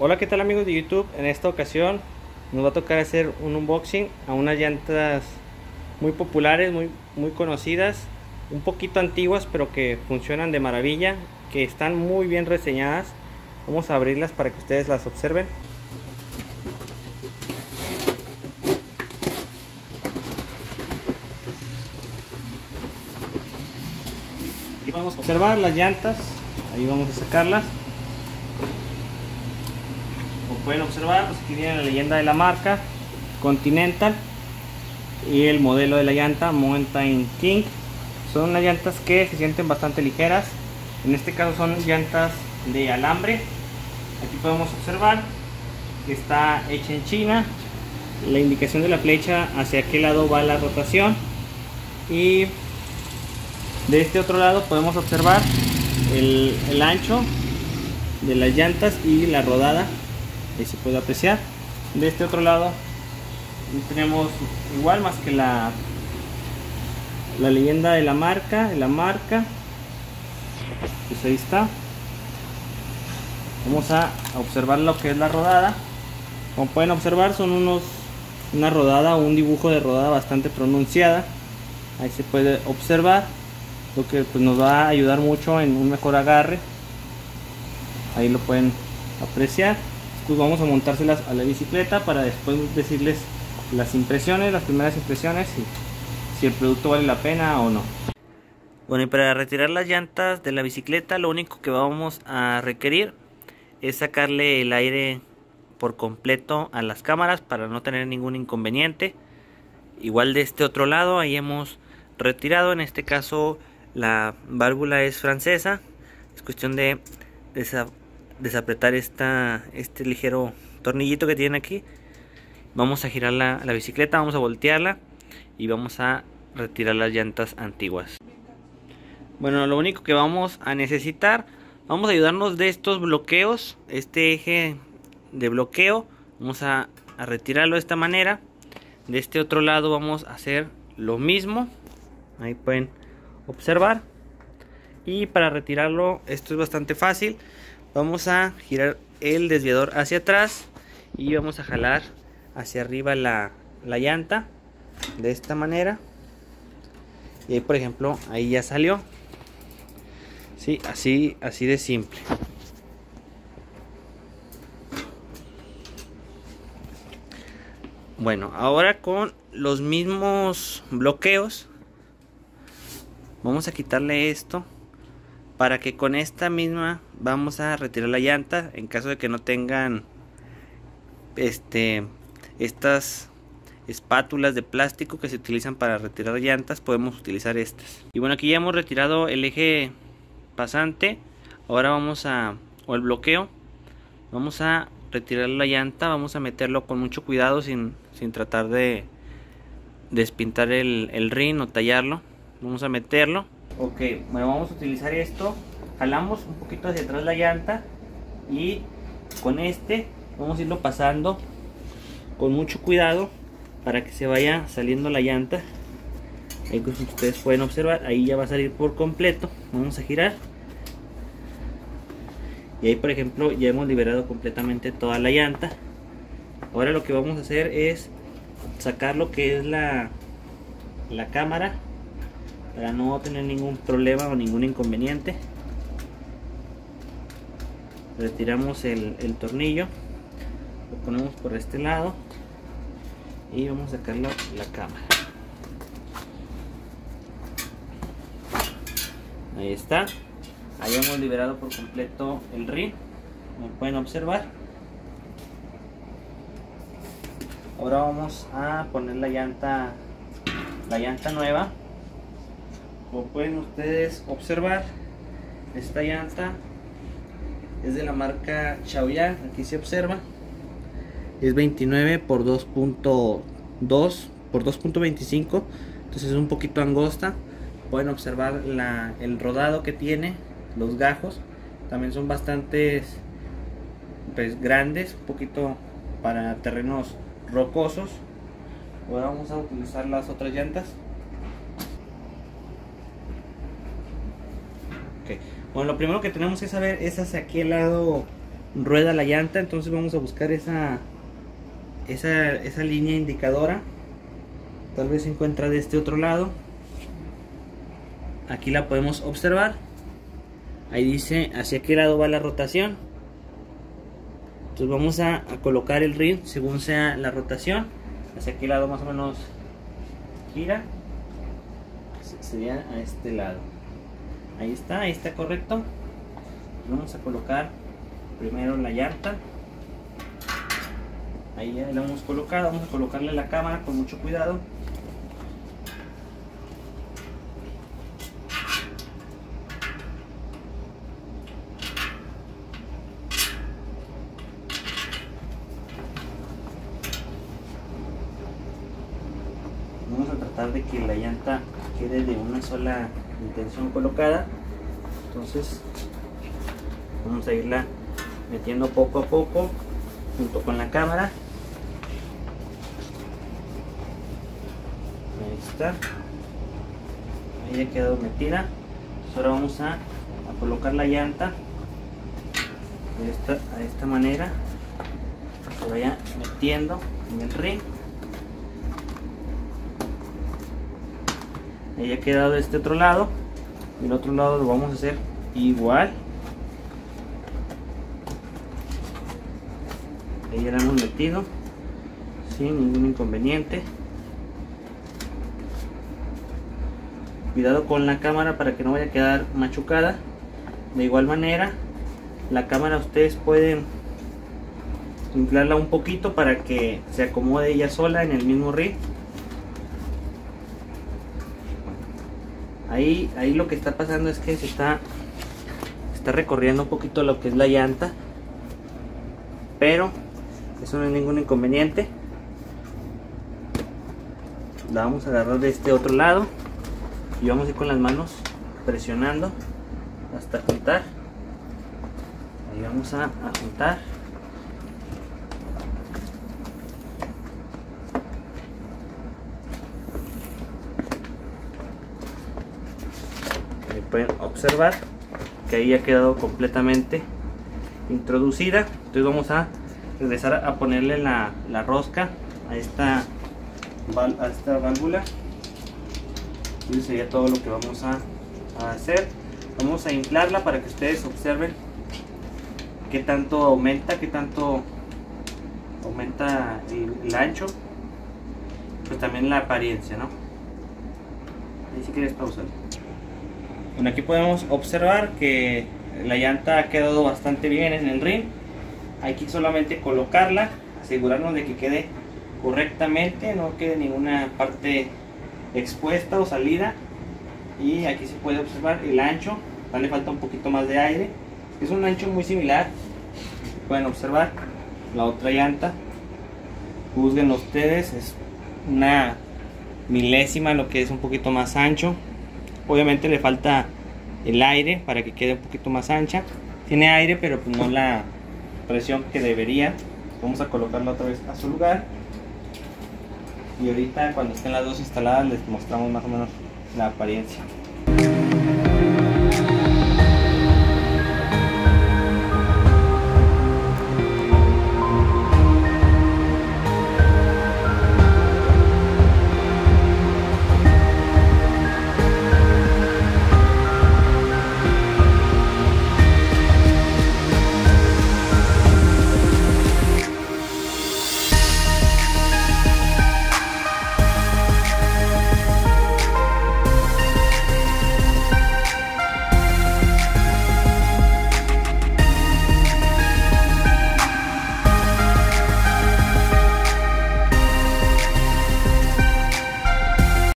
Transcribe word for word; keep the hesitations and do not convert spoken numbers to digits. Hola, ¿qué tal amigos de YouTube? En esta ocasión nos va a tocar hacer un unboxing a unas llantas muy populares, muy, muy conocidas, un poquito antiguas, pero que funcionan de maravilla, que están muy bien reseñadas. Vamos a abrirlas para que ustedes las observen. Aquí vamos a observar las llantas, ahí vamos a sacarlas. Pueden observar, pues aquí viene la leyenda de la marca Continental y el modelo de la llanta Mountain King. Son unas llantas que se sienten bastante ligeras. En este caso son llantas de alambre. Aquí podemos observar que está hecha en China. La indicación de la flecha hacia qué lado va la rotación. Y de este otro lado podemos observar el, el ancho de las llantas y la rodada. Ahí se puede apreciar. De este otro lado tenemos igual, más que la la leyenda de la marca de la marca pues ahí está. Vamos a observar lo que es la rodada. Como pueden observar, son unos una rodada o un dibujo de rodada bastante pronunciada. Ahí se puede observar, lo que pues nos va a ayudar mucho en un mejor agarre. Ahí lo pueden apreciar. Pues vamos a montárselas a la bicicleta para después decirles las impresiones, las primeras impresiones, y si el producto vale la pena o no. Bueno, y para retirar las llantas de la bicicleta, lo único que vamos a requerir es sacarle el aire por completo a las cámaras para no tener ningún inconveniente. Igual de este otro lado, ahí hemos retirado, en este caso la válvula es francesa, es cuestión de esa desapretar esta, este ligero tornillito que tiene aquí. Vamos a girar la, la bicicleta, vamos a voltearla y vamos a retirar las llantas antiguas. Bueno, lo único que vamos a necesitar, vamos a ayudarnos de estos bloqueos, este eje de bloqueo. Vamos a, a retirarlo de esta manera. De este otro lado vamos a hacer lo mismo. Ahí pueden observar. Y para retirarlo, esto es bastante fácil. Vamos a girar el desviador hacia atrás y vamos a jalar hacia arriba la, la llanta de esta manera. Y ahí, por ejemplo, ahí ya salió. Sí, así, así de simple. Bueno, ahora con los mismos bloqueos vamos a quitarle esto, para que con esta misma vamos a retirar la llanta en caso de que no tengan este, estas espátulas de plástico que se utilizan para retirar llantas. Podemos utilizar estas. Y bueno, aquí ya hemos retirado el eje pasante. Ahora vamos a, o el bloqueo, vamos a retirar la llanta. Vamos a meterlo con mucho cuidado sin, sin tratar de despintar el, el rin o tallarlo. Vamos a meterlo. Ok, bueno, vamos a utilizar esto. Jalamos un poquito hacia atrás la llanta y con este vamos a irlo pasando con mucho cuidado para que se vaya saliendo la llanta. Ahí, como ustedes pueden observar, ahí ya va a salir por completo. Vamos a girar y ahí, por ejemplo, ya hemos liberado completamente toda la llanta. Ahora lo que vamos a hacer es sacar lo que es la, la cámara, para no tener ningún problema o ningún inconveniente. Retiramos el, el tornillo, lo ponemos por este lado y vamos a sacar la, la cámara. Ahí está. Ahí hemos liberado por completo el rin, como pueden observar. Ahora vamos a poner la llanta, la llanta nueva. Como pueden ustedes observar, esta llanta es de la marca Chaoyang. Aquí se observa, es veintinueve por dos punto dos por dos punto veinticinco, entonces es un poquito angosta. Pueden observar la, el rodado que tiene, los gajos también son bastante pues, grandes, un poquito para terrenos rocosos. Ahora vamos a utilizar las otras llantas. Bueno, lo primero que tenemos que saber es hacia qué lado rueda la llanta. Entonces vamos a buscar esa esa, esa línea indicadora. Tal vez se encuentra de este otro lado. Aquí la podemos observar. Ahí dice hacia qué lado va la rotación. Entonces vamos a, a colocar el rim según sea la rotación. Hacia qué lado más o menos gira. Sería a este lado. Ahí está, ahí está correcto. Vamos a colocar primero la llanta. Ahí ya la hemos colocado. Vamos a colocarle la cámara con mucho cuidado. Vamos a tratar de que la llanta quede de una sola intención colocada. Entonces vamos a irla metiendo poco a poco junto con la cámara. Ahí está, ahí ha quedado metida. Entonces ahora vamos a, a colocar la llanta de esta, de esta manera, para que vaya metiendo en el ring. Ahí ha quedado de este otro lado. Del otro lado lo vamos a hacer igual. Ahí ya lo hemos metido sin ningún inconveniente. Cuidado con la cámara para que no vaya a quedar machucada. De igual manera, la cámara ustedes pueden inflarla un poquito para que se acomode ella sola en el mismo ring. Ahí, ahí lo que está pasando es que se está, está recorriendo un poquito lo que es la llanta, pero eso no es ningún inconveniente. La vamos a agarrar de este otro lado y vamos a ir con las manos presionando hasta juntar. Ahí vamos a, a juntar. Pueden observar que ahí ha quedado completamente introducida. Entonces vamos a regresar a ponerle la, la rosca a esta, a esta válvula. Eso sería todo lo que vamos a, a hacer. Vamos a inflarla para que ustedes observen qué tanto aumenta, qué tanto aumenta el, el ancho, pues también la apariencia, ¿no? Ahí si quieres pausar. Bueno, aquí podemos observar que la llanta ha quedado bastante bien en el rim. Hay que solamente colocarla, asegurarnos de que quede correctamente, no quede ninguna parte expuesta o salida. Y aquí se puede observar el ancho, le falta un poquito más de aire. Es un ancho muy similar. Pueden observar la otra llanta. Juzguen ustedes, es una milésima lo que es un poquito más ancho. Obviamente le falta el aire para que quede un poquito más ancha. Tiene aire, pero pues no la presión que debería. Vamos a colocarla otra vez a su lugar. Y ahorita cuando estén las dos instaladas les mostramos más o menos la apariencia.